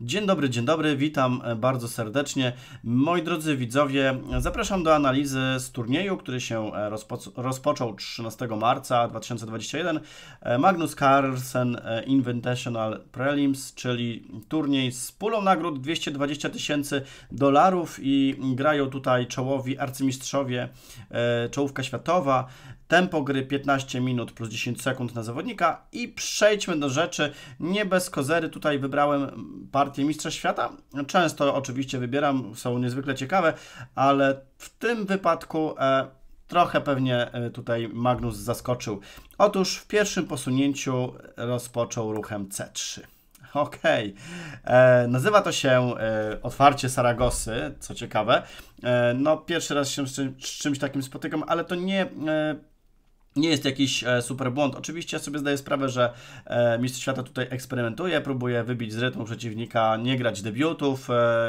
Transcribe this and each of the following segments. Dzień dobry, witam bardzo serdecznie. Moi drodzy widzowie, zapraszam do analizy z turnieju, który się rozpoczął 13 marca 2021. Magnus Carlsen Invitational Prelims, czyli turniej z pulą nagród $220 000 i grają tutaj czołowi arcymistrzowie, czołówka światowa. Tempo gry 15 minut plus 10 sekund na zawodnika i przejdźmy do rzeczy. Nie bez kozery tutaj wybrałem partię Mistrza Świata. Często oczywiście wybieram, są niezwykle ciekawe, ale w tym wypadku trochę pewnie tutaj Magnus zaskoczył. Otóż w pierwszym posunięciu rozpoczął ruchem C3. Okej. Nazywa to się otwarcie Saragosy, co ciekawe. No pierwszy raz się z czymś takim spotykam, ale to nie jest jakiś super błąd. Oczywiście ja sobie zdaję sprawę, że Mistrz Świata tutaj eksperymentuje, próbuje wybić z rytmu przeciwnika, nie grać debiutów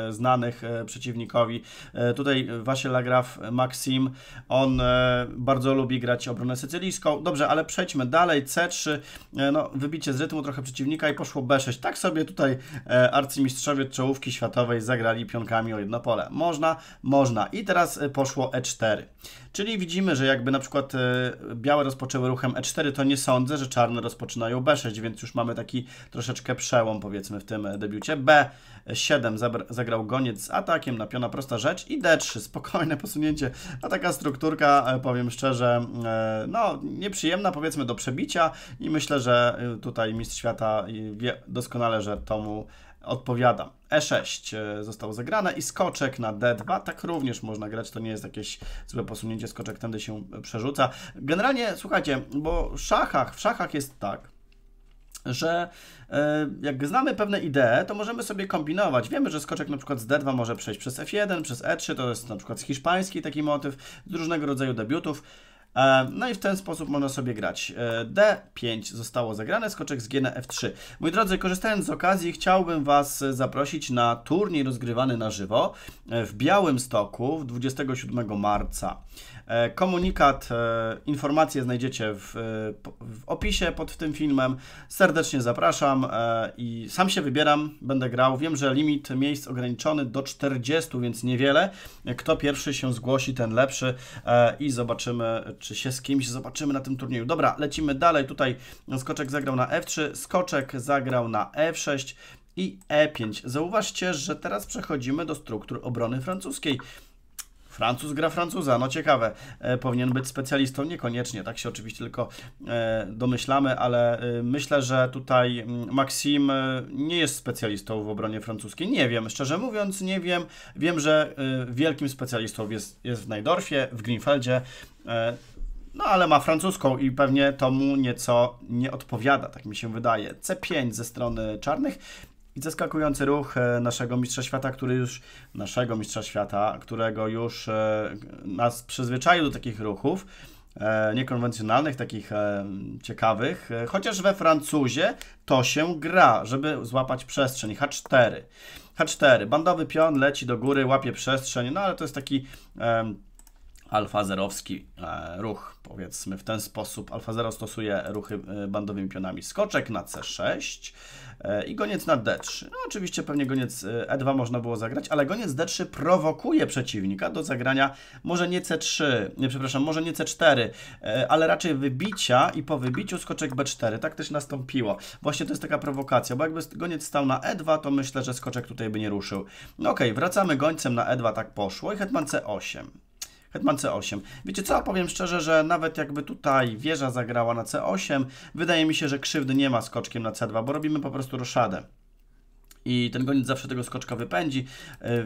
znanych przeciwnikowi. Tutaj Vachier-Lagrave, Maxime, on bardzo lubi grać obronę sycylijską. Dobrze, ale przejdźmy dalej. C3, no wybicie z rytmu trochę przeciwnika i poszło B6. Tak sobie tutaj arcymistrzowie czołówki światowej zagrali pionkami o jedno pole. Można, można. I teraz poszło E4. Czyli widzimy, że jakby na przykład białe rozpoczęły ruchem E4, to nie sądzę, że czarne rozpoczynają B6, więc już mamy taki troszeczkę przełom, powiedzmy, w tym debiucie. B7 zagrał goniec z atakiem, na piona prosta rzecz i D3, spokojne posunięcie. A taka strukturka, powiem szczerze, no nieprzyjemna, powiedzmy, do przebicia i myślę, że tutaj Mistrz Świata wie doskonale, że to mu odpowiada. E6 zostało zagrane i skoczek na D2, tak również można grać, to nie jest jakieś złe posunięcie, skoczek tędy się przerzuca. Generalnie, słuchajcie, bo w szachach jest tak, że jak znamy pewne idee, to możemy sobie kombinować. Wiemy, że skoczek na przykład z D2 może przejść przez F1, przez E3, to jest na przykład hiszpański taki motyw z różnego rodzaju debiutów. No i w ten sposób można sobie grać. D5 zostało zagrane, skoczek z G na F3. Moi drodzy, korzystając z okazji, chciałbym Was zaprosić na turniej rozgrywany na żywo w Białymstoku 27 marca. Komunikat, informacje znajdziecie w opisie pod tym filmem. Serdecznie zapraszam i sam się wybieram, będę grał. Wiem, że limit miejsc ograniczony do 40, więc niewiele. Kto pierwszy się zgłosi, ten lepszy i zobaczymy, czy się z kimś zobaczymy na tym turnieju. Dobra, lecimy dalej. Tutaj skoczek zagrał na F3, skoczek zagrał na F6 i E5. Zauważcie, że teraz przechodzimy do struktur obrony francuskiej. Francuz gra Francuza, no ciekawe, powinien być specjalistą, niekoniecznie, tak się oczywiście tylko domyślamy, ale myślę, że tutaj Maxime nie jest specjalistą w obronie francuskiej, nie wiem, szczerze mówiąc nie wiem, wiem, że wielkim specjalistą jest w Najdorfie, w Grünfeldzie, no ale ma francuską i pewnie to mu nieco nie odpowiada, tak mi się wydaje. C5 ze strony czarnych. I zaskakujący ruch naszego Mistrza Świata, którego już nas przyzwyczaił do takich ruchów niekonwencjonalnych, takich ciekawych. Chociaż we Francuzie to się gra, żeby złapać przestrzeń. H4. Bandowy pion leci do góry, łapie przestrzeń, no ale to jest taki alfa-zerowski ruch, powiedzmy w ten sposób. Alfa-zero stosuje ruchy bandowymi pionami. Skoczek na C6 i goniec na D3. No oczywiście pewnie goniec E2 można było zagrać, ale goniec D3 prowokuje przeciwnika do zagrania może nie C3, może nie C4, ale raczej wybicia i po wybiciu skoczek B4. Tak też nastąpiło. Właśnie to jest taka prowokacja, bo jakby goniec stał na E2, to myślę, że skoczek tutaj by nie ruszył. No okej, wracamy gońcem na E2, tak poszło i hetman C8. Hetman C8. Wiecie co? Powiem szczerze, że nawet jakby tutaj wieża zagrała na C8, wydaje mi się, że krzywdy nie ma skoczkiem na C2, bo robimy po prostu roszadę. I ten goniec zawsze tego skoczka wypędzi.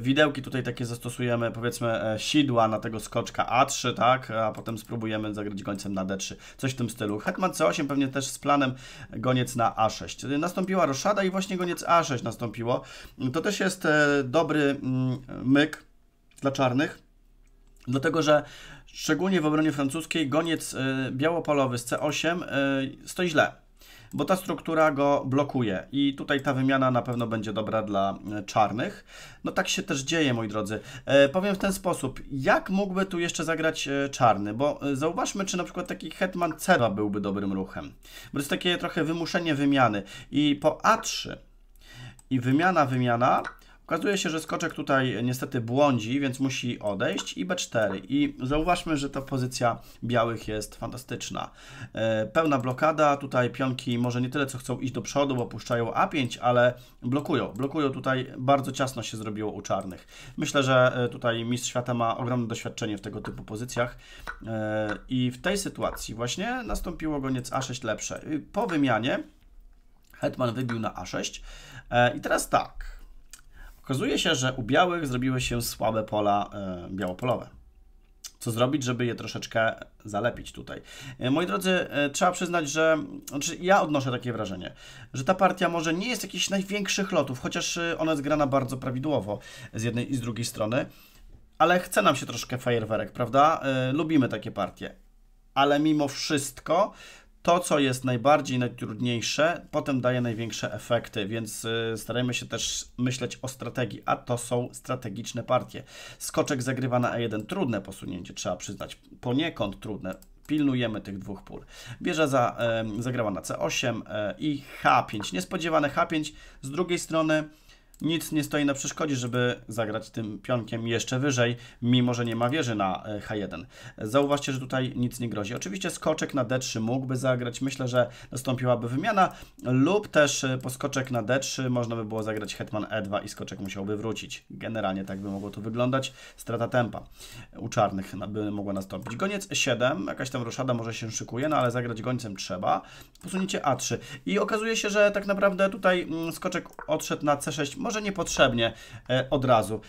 Widełki tutaj takie zastosujemy, powiedzmy, sidła na tego skoczka A3, tak? A potem spróbujemy zagrać gońcem na D3. Coś w tym stylu. Hetman C8 pewnie też z planem goniec na A6. Nastąpiła roszada i właśnie goniec A6 nastąpiło. To też jest dobry myk dla czarnych. Dlatego, że szczególnie w obronie francuskiej goniec białopolowy z C8 stoi źle, bo ta struktura go blokuje i tutaj ta wymiana na pewno będzie dobra dla czarnych. No tak się też dzieje, moi drodzy. Powiem w ten sposób, jak mógłby tu jeszcze zagrać czarny, bo zauważmy, czy na przykład taki hetman C2 byłby dobrym ruchem. Bo to jest takie trochę wymuszenie wymiany i po A3 i wymiana. Okazuje się, że skoczek tutaj niestety błądzi, więc musi odejść i B4. I zauważmy, że ta pozycja białych jest fantastyczna. Pełna blokada, tutaj pionki może nie tyle co chcą iść do przodu, bo puszczają A5, ale blokują. Blokują tutaj, bardzo ciasno się zrobiło u czarnych. Myślę, że tutaj mistrz świata ma ogromne doświadczenie w tego typu pozycjach. I w tej sytuacji właśnie nastąpiło goniec A6 lepsze. Po wymianie hetman wybił na A6. I teraz tak. Okazuje się, że u białych zrobiły się słabe pola białopolowe. Co zrobić, żeby je troszeczkę zalepić tutaj? Moi drodzy, trzeba przyznać, że ja odnoszę takie wrażenie, że ta partia może nie jest jakichś największych lotów, chociaż ona jest grana bardzo prawidłowo z jednej i z drugiej strony, ale chce nam się troszkę fajerwerek, prawda? Lubimy takie partie, ale mimo wszystko to, co jest najbardziej, najtrudniejsze, potem daje największe efekty, więc starajmy się też myśleć o strategii, a to są strategiczne partie. Skoczek zagrywa na E1, trudne posunięcie, trzeba przyznać, poniekąd trudne. Pilnujemy tych dwóch pól. Wieża zagrała na C8 i H5, niespodziewane H5. Z drugiej strony nic nie stoi na przeszkodzie, żeby zagrać tym pionkiem jeszcze wyżej, mimo że nie ma wieży na H1. Zauważcie, że tutaj nic nie grozi. Oczywiście skoczek na D3 mógłby zagrać. Myślę, że nastąpiłaby wymiana lub też po skoczek na D3 można by było zagrać hetman E2 i skoczek musiałby wrócić. Generalnie tak by mogło to wyglądać. Strata tempa u czarnych by mogła nastąpić. Goniec E7, jakaś tam roszada może się szykuje, no ale zagrać gońcem trzeba. Posunięcie A3 i okazuje się, że tak naprawdę tutaj skoczek odszedł na C6, może niepotrzebnie od razu.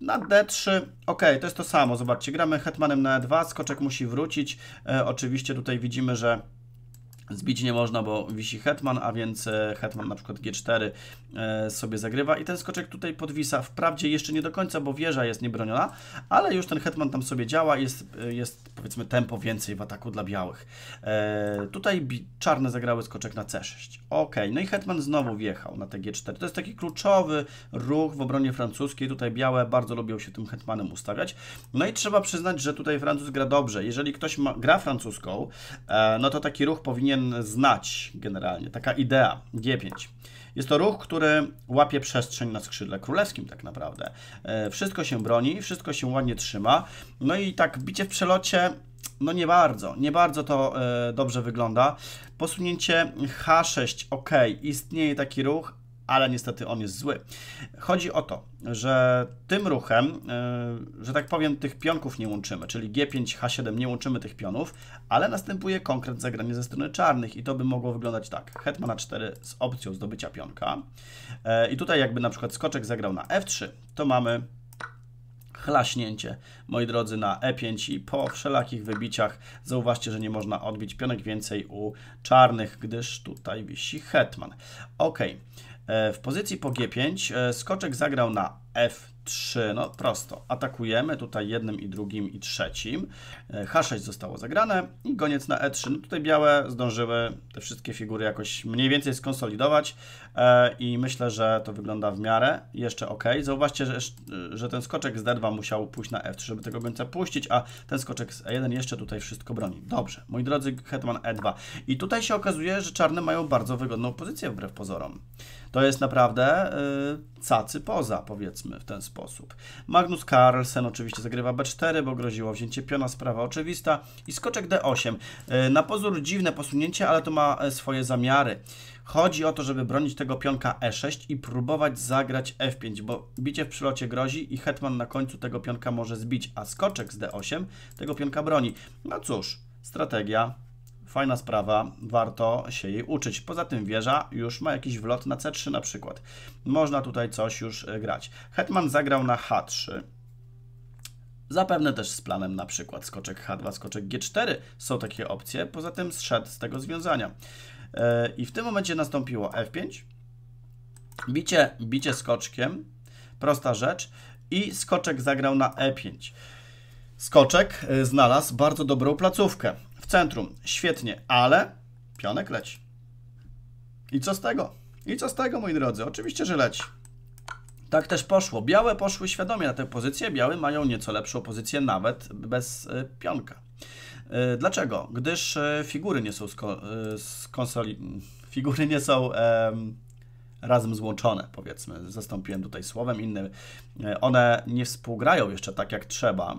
Na D3, ok, to jest to samo, zobaczcie, gramy hetmanem na E2, skoczek musi wrócić, oczywiście tutaj widzimy, że zbić nie można, bo wisi hetman, a więc hetman na przykład G4 sobie zagrywa i ten skoczek tutaj podwisa, wprawdzie jeszcze nie do końca, bo wieża jest niebroniona, ale już ten hetman tam sobie działa, jest powiedzmy tempo więcej w ataku dla białych. Tutaj czarne zagrały skoczek na C6. Ok, no i hetman znowu wjechał na te G4. To jest taki kluczowy ruch w obronie francuskiej, tutaj białe bardzo lubią się tym hetmanem ustawiać. No i trzeba przyznać, że tutaj Francuz gra dobrze. Jeżeli ktoś gra francuską, no to taki ruch powinien znać generalnie, taka idea, G5. Jest to ruch, który łapie przestrzeń na skrzydle królewskim tak naprawdę. Wszystko się broni, wszystko się ładnie trzyma, no i tak bicie w przelocie, no nie bardzo to dobrze wygląda. Posunięcie H6, ok, istnieje taki ruch, ale niestety on jest zły. Chodzi o to, że tym ruchem, że tak powiem, tych pionków nie łączymy, czyli G5, H7 nie łączymy tych pionów, ale następuje konkret zagranie ze strony czarnych i to by mogło wyglądać tak. Hetman na 4 z opcją zdobycia pionka i tutaj jakby na przykład skoczek zagrał na F3, to mamy chlaśnięcie, moi drodzy, na E5 i po wszelakich wybiciach zauważcie, że nie można odbić pionek więcej u czarnych, gdyż tutaj wisi hetman. Ok. W pozycji po G5 skoczek zagrał na F3, no prosto, atakujemy tutaj jednym i drugim i trzecim, H6 zostało zagrane i goniec na E3, no tutaj białe zdążyły te wszystkie figury jakoś mniej więcej skonsolidować i myślę, że to wygląda w miarę jeszcze ok. Zauważcie, że ten skoczek z D2 musiał pójść na F3, żeby tego gońca puścić, a ten skoczek z E1 jeszcze tutaj wszystko broni. Dobrze, moi drodzy, hetman E2 i tutaj się okazuje, że czarne mają bardzo wygodną pozycję wbrew pozorom. To jest naprawdę cacy poza, powiedzmy, w ten sposób. Magnus Carlsen oczywiście zagrywa B4, bo groziło wzięcie piona, sprawa oczywista. I skoczek D8. Na pozór dziwne posunięcie, ale to ma swoje zamiary. Chodzi o to, żeby bronić tego pionka E6 i próbować zagrać F5, bo bicie w przylocie grozi i hetman na końcu tego pionka może zbić, a skoczek z D8 tego pionka broni. No cóż, strategia. Fajna sprawa, warto się jej uczyć. Poza tym wieża już ma jakiś wlot na C3 na przykład. Można tutaj coś już grać. Hetman zagrał na H3. Zapewne też z planem na przykład skoczek H2, skoczek G4. Są takie opcje, poza tym zszedł z tego związania. I w tym momencie nastąpiło F5. Bicie skoczkiem. Prosta rzecz. I skoczek zagrał na E5. Skoczek znalazł bardzo dobrą placówkę. W centrum, świetnie, ale pionek leci. I co z tego? I co z tego, moi drodzy? Oczywiście, że leci. Tak też poszło. Białe poszły świadomie na tę pozycję. Białe mają nieco lepszą pozycję nawet bez pionka. Dlaczego? Gdyż figury nie są razem złączone, powiedzmy, zastąpiłem tutaj słowem innym, one nie współgrają jeszcze tak jak trzeba,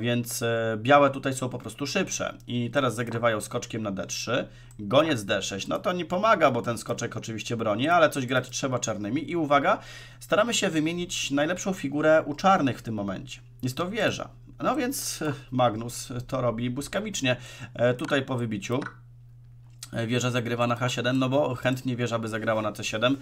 więc białe tutaj są po prostu szybsze i teraz zagrywają skoczkiem na D3, goniec D6, no to nie pomaga, bo ten skoczek oczywiście broni, ale coś grać trzeba czarnymi i uwaga, staramy się wymienić najlepszą figurę u czarnych w tym momencie, jest to wieża, no więc Magnus to robi błyskawicznie, tutaj po wybiciu wieża zagrywa na H7, no bo chętnie wieża by zagrała na C7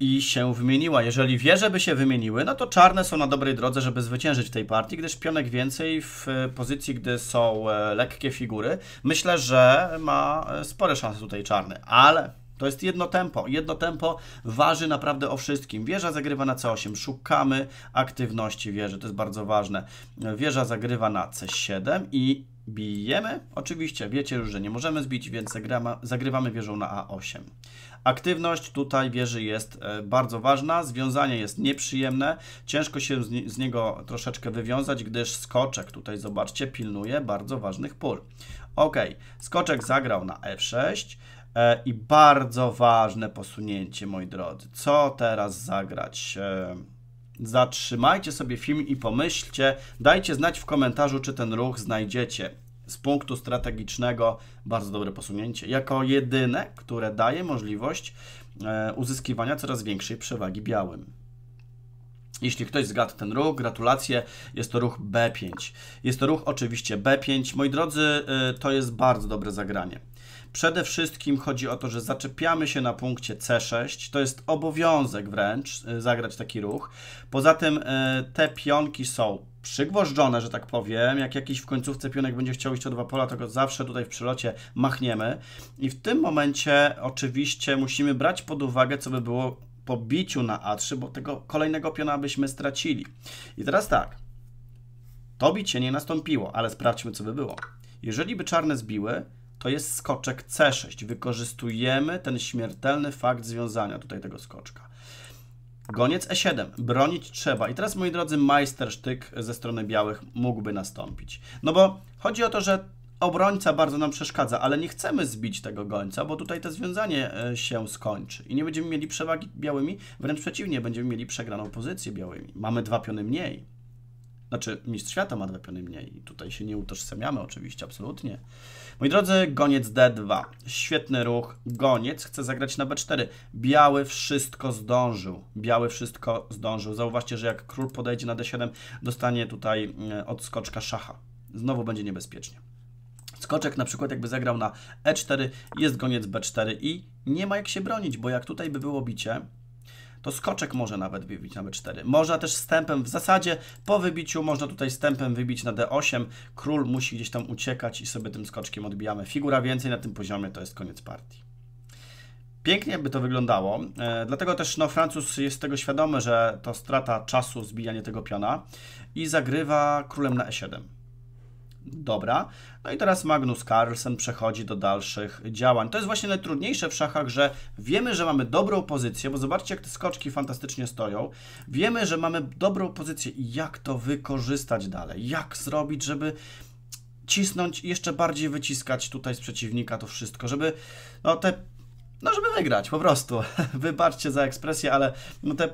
i się wymieniła. Jeżeli wieże by się wymieniły, no to czarne są na dobrej drodze, żeby zwyciężyć w tej partii, gdyż pionek więcej w pozycji, gdy są lekkie figury. Myślę, że ma spore szanse tutaj czarny, ale to jest jedno tempo. Jedno tempo waży naprawdę o wszystkim. Wieża zagrywa na C8. Szukamy aktywności wieży, to jest bardzo ważne. Wieża zagrywa na C7 i bijemy. Oczywiście wiecie już, że nie możemy zbić, więc zagrywamy wieżą na A8. Aktywność tutaj wieży jest bardzo ważna, związanie jest nieprzyjemne, ciężko się z niego troszeczkę wywiązać, gdyż skoczek tutaj, zobaczcie, pilnuje bardzo ważnych pól. Ok, skoczek zagrał na F6 i bardzo ważne posunięcie, moi drodzy. Co teraz zagrać? Zatrzymajcie sobie film i pomyślcie, dajcie znać w komentarzu, czy ten ruch znajdziecie. Z punktu strategicznego bardzo dobre posunięcie, jako jedyne, które daje możliwość uzyskiwania coraz większej przewagi białym. Jeśli ktoś zgadł ten ruch, gratulacje, jest to ruch B5. Jest to ruch oczywiście B5. Moi drodzy, to jest bardzo dobre zagranie. Przede wszystkim chodzi o to, że zaczepiamy się na punkcie C6. To jest obowiązek wręcz zagrać taki ruch. Poza tym te pionki są przygwożdżone, że tak powiem. Jak jakiś w końcówce pionek będzie chciał iść o dwa pola, to go zawsze tutaj w przelocie machniemy. I w tym momencie oczywiście musimy brać pod uwagę, co by było po biciu na A3, bo tego kolejnego piona byśmy stracili. I teraz tak. To bicie nie nastąpiło, ale sprawdźmy, co by było. Jeżeli by czarne zbiły, to jest skoczek C6. Wykorzystujemy ten śmiertelny fakt związania tutaj tego skoczka. Goniec E7. Bronić trzeba. I teraz, moi drodzy, majstersztyk ze strony białych mógłby nastąpić. No bo chodzi o to, że obrońca bardzo nam przeszkadza, ale nie chcemy zbić tego gońca, bo tutaj to związanie się skończy i nie będziemy mieli przewagi białymi, wręcz przeciwnie, będziemy mieli przegraną pozycję białymi. Mamy dwa piony mniej. Znaczy, mistrz świata ma dwa piony mniej. Tutaj się nie utożsamiamy oczywiście, absolutnie. Moi drodzy, goniec D2. Świetny ruch. Goniec chce zagrać na B4. Biały wszystko zdążył. Biały wszystko zdążył. Zauważcie, że jak król podejdzie na D7, dostanie tutaj od skoczka szacha. Znowu będzie niebezpiecznie. Skoczek na przykład jakby zagrał na E4, jest goniec B4 i nie ma jak się bronić, bo jak tutaj by było bicie, to skoczek może nawet wybić na B4. Można też stępem, w zasadzie po wybiciu można tutaj stępem wybić na D8. Król musi gdzieś tam uciekać i sobie tym skoczkiem odbijamy. Figura więcej na tym poziomie to jest koniec partii. Pięknie by to wyglądało, dlatego też no, Francuz jest tego świadomy, że to strata czasu zbijanie tego piona i zagrywa królem na E7. Dobra, no i teraz Magnus Carlsen przechodzi do dalszych działań. To jest właśnie najtrudniejsze w szachach, że wiemy, że mamy dobrą pozycję, bo zobaczcie, jak te skoczki fantastycznie stoją. Wiemy, że mamy dobrą pozycję i jak to wykorzystać dalej, jak zrobić, żeby cisnąć i jeszcze bardziej wyciskać tutaj z przeciwnika to wszystko, żeby żeby wygrać po prostu. Wybaczcie za ekspresję, ale no te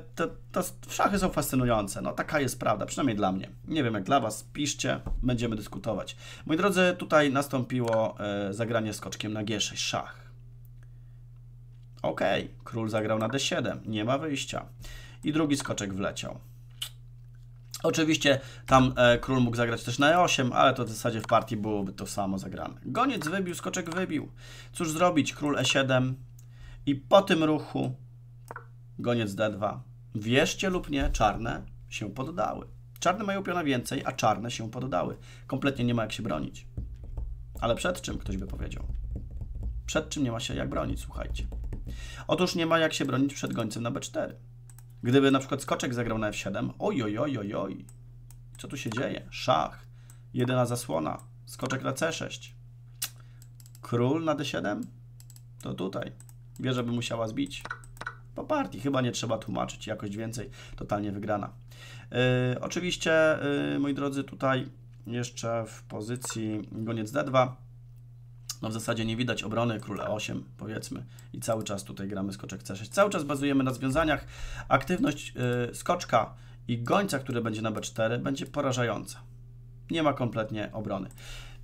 szachy są fascynujące. No taka jest prawda, przynajmniej dla mnie. Nie wiem jak dla Was, piszcie, będziemy dyskutować. Moi drodzy, tutaj nastąpiło zagranie skoczkiem na G6, szach. Ok, król zagrał na D7, nie ma wyjścia. I drugi skoczek wleciał. Oczywiście tam król mógł zagrać też na E8, ale to w zasadzie w partii byłoby to samo zagrane. Goniec wybił, skoczek wybił. Cóż zrobić? Król E7. I po tym ruchu goniec D2. Wierzcie lub nie, czarne się poddały. Czarne mają piona więcej, a czarne się poddały. Kompletnie nie ma jak się bronić. Ale przed czym, ktoś by powiedział? Przed czym nie ma się jak bronić, słuchajcie. Otóż nie ma jak się bronić przed gońcem na B4. Gdyby na przykład skoczek zagrał na F7, oj, co tu się dzieje? Szach, jedyna zasłona, skoczek na C6, król na D7, to tutaj, wieża by musiała zbić. Po partii, chyba nie trzeba tłumaczyć, jakoś więcej, totalnie wygrana. Oczywiście, moi drodzy, tutaj jeszcze w pozycji goniec D2 No w zasadzie nie widać obrony, króla 8 powiedzmy i cały czas tutaj gramy skoczek C6. Cały czas bazujemy na związaniach. Aktywność skoczka i gońca, który będzie na B4, będzie porażająca. Nie ma kompletnie obrony.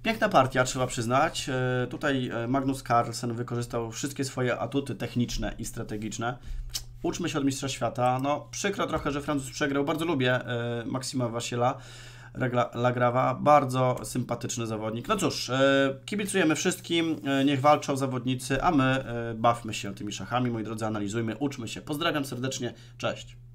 Piękna partia, trzeba przyznać. Tutaj Magnus Carlsen wykorzystał wszystkie swoje atuty techniczne i strategiczne. Uczmy się od mistrza świata. No przykro trochę, że Francuz przegrał. Bardzo lubię Maxima Vachier-Lagrave'a. Bardzo sympatyczny zawodnik. No cóż, kibicujemy wszystkim. Niech walczą zawodnicy, a my bawmy się tymi szachami. Moi drodzy, analizujmy, uczmy się. Pozdrawiam serdecznie. Cześć.